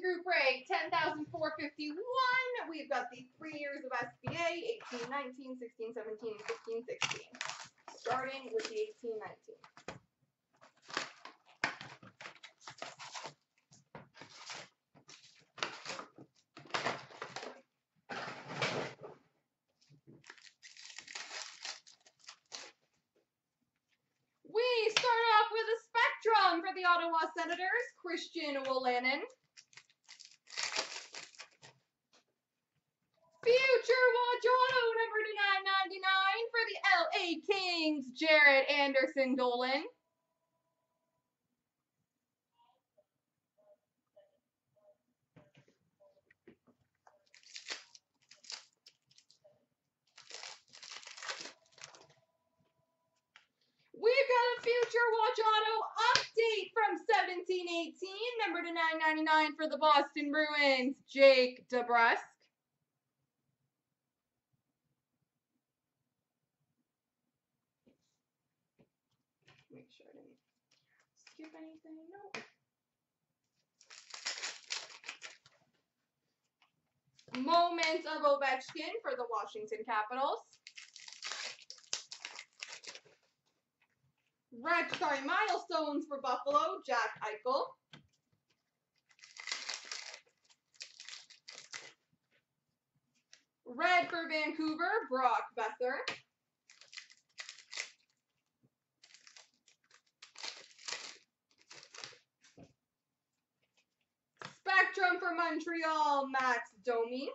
the group break, 10,451. We've got the 3 years of SBA, 18, 19, 16, 17, 15, 16. Starting with the 18, 19. For the Ottawa Senators, Christian Wolanin. Future Watch Auto number to 999 for the LA Kings, Jared Anderson-Dolan. We've got a Future Watch Auto update from 1718, number to 999 for the Boston Bruins, Jake DeBrusk. Make sure I didn't skip anything. Nope. Moments of Ovechkin for the Washington Capitals. Milestones for Buffalo, Jack Eichel. Red for Vancouver, Brock Boeser. Spectrum for Montreal, Max Domi.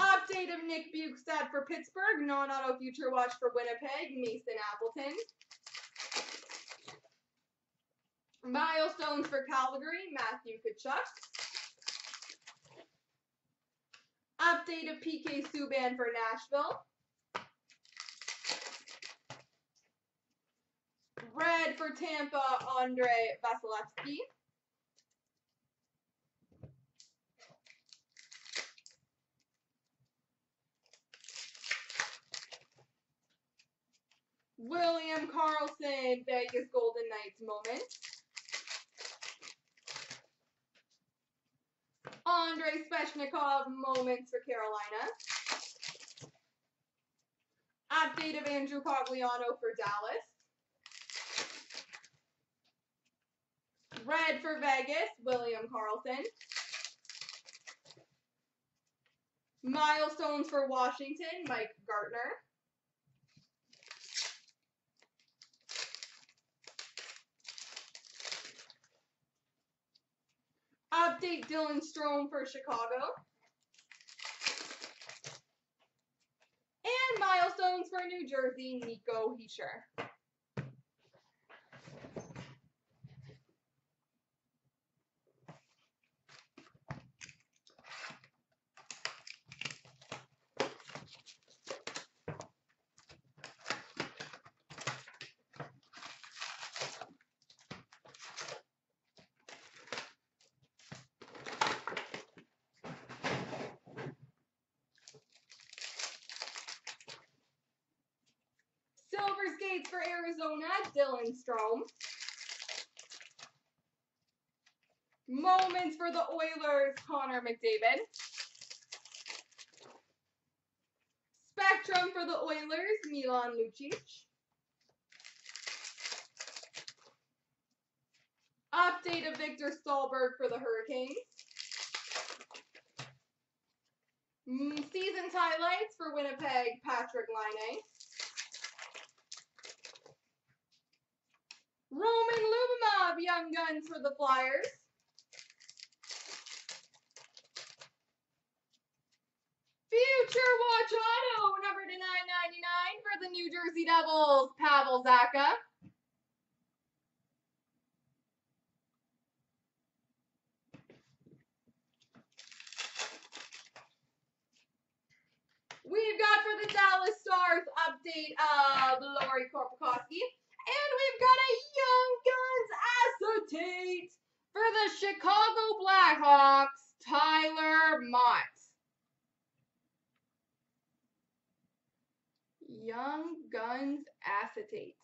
Update of Nick Bjugstad for Pittsburgh, non-auto future watch for Winnipeg, Mason Appleton. Milestones for Calgary, Matthew Tkachuk. Update of P.K. Subban for Nashville. Red for Tampa, Andrei Vasilevsky. William Carlson, Vegas Golden Knights moment. Andrei Spechnikov, moments for Carolina. Update of Andrew Cogliano for Dallas. Red for Vegas, William Carlson. Milestones for Washington, Mike Gartner. Update Dylan Strome for Chicago. And milestones for New Jersey, Nico Heischer. Skates for Arizona, Dylan Strome. Moments for the Oilers, Connor McDavid. Spectrum for the Oilers, Milan Lucic. Update of Victor Stahlberg for the Hurricanes. Season's highlights for Winnipeg, Patrick Laine. Roman Lubimov, Young Guns for the Flyers. Future Watch Auto, number to 999 for the New Jersey Devils, Pavel Zaka. We've got for the Dallas Stars update of Laurie Korpakoski. And we've got a Young Guns acetate for the Chicago Blackhawks, Tyler Mott. Young Guns acetate.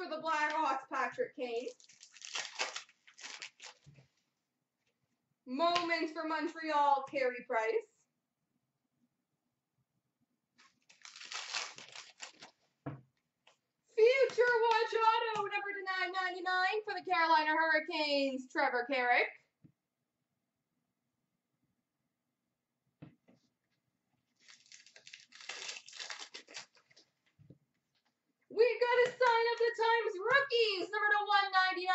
for the Blackhawks, Patrick Kane. Moments for Montreal, Carey Price. Future Watch Auto, number to 999 for the Carolina Hurricanes, Trevor Carrick. We got a Sign of the Times Rookies, number to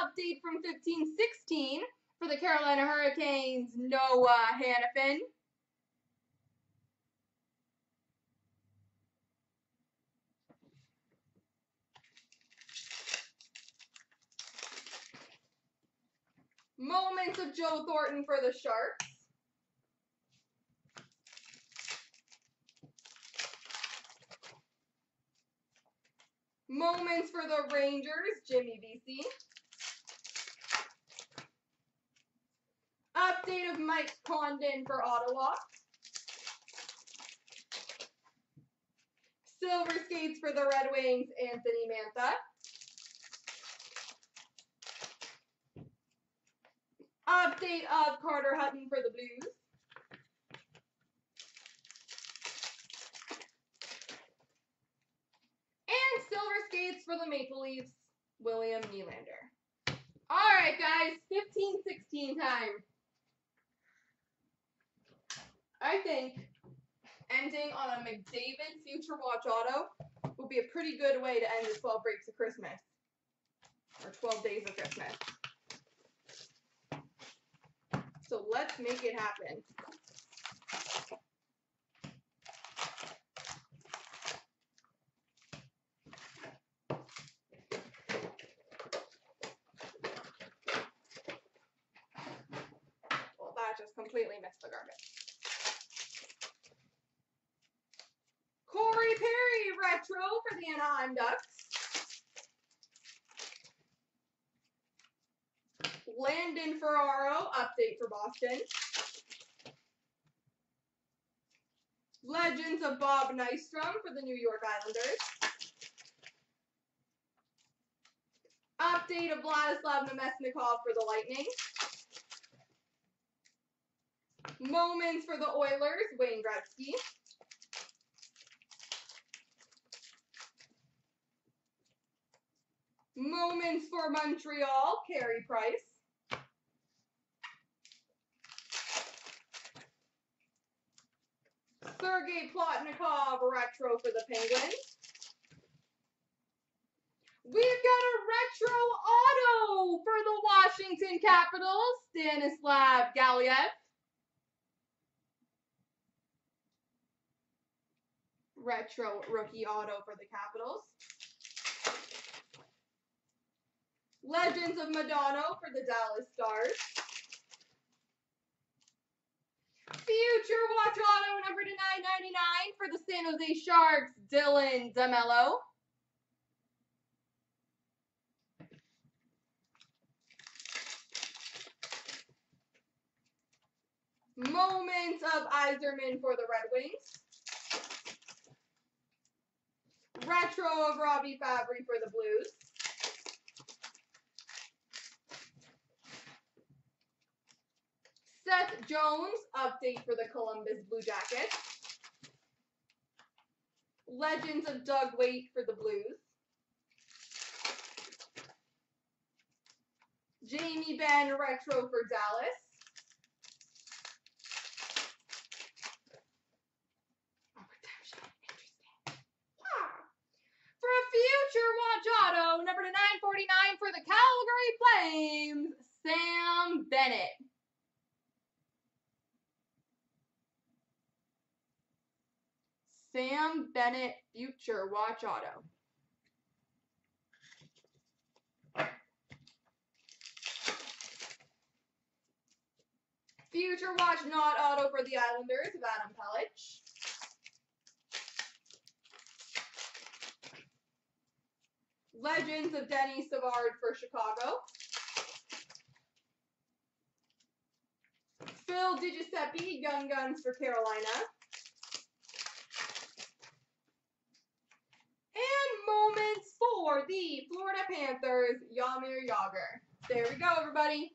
199, update from 15-16 for the Carolina Hurricanes, Noah Hanifin. Moments of Joe Thornton for the Sharks. Moments for the Rangers, Jimmy Vesey. Update of Mike Condon for Ottawa. Silver skates for the Red Wings, Anthony Mantha. Update of Carter Hutton for the Blues. And silver skates for the Maple Leafs, William Nylander. All right, guys, 15-16 time. I think ending on a McDavid Future Watch Auto would be a pretty good way to end the 12 breaks of Christmas, or 12 days of Christmas. So let's make it happen. Well, that just completely missed the garbage. Corey Perry retro for the Anaheim Ducks. Landon Ferraro, update for Boston. Legends of Bob Nystrom for the New York Islanders. Update of Vladislav Nemesnikov for the Lightning. Moments for the Oilers, Wayne Gretzky. Moments for Montreal, Carey Price. Sergei Plotnikov, retro for the Penguins. We've got a retro auto for the Washington Capitals, Stanislav Galiev. Retro rookie auto for the Capitals. Legends of Madonna for the Dallas Stars. Future Watch Auto, number to 999 for the San Jose Sharks, Dylan DeMello. Moments of Yzerman for the Red Wings. Retro of Robbie Fabry for the Blues. Seth Jones, update for the Columbus Blue Jackets. Legends of Doug Weight for the Blues. Jamie Benn, retro for Dallas. Oh, redemption. Interesting. Wow. For a Future Watch Auto, number to 949 for the Calgary Flames, Sam Bennett. Sam Bennett, Future Watch Auto. Future Watch Not Auto for the Islanders of Adam Pellich. Legends of Denny Savard for Chicago. Phil DiGiuseppe, Young Guns for Carolina. for the Florida Panthers, Yamir Yager. There we go, everybody.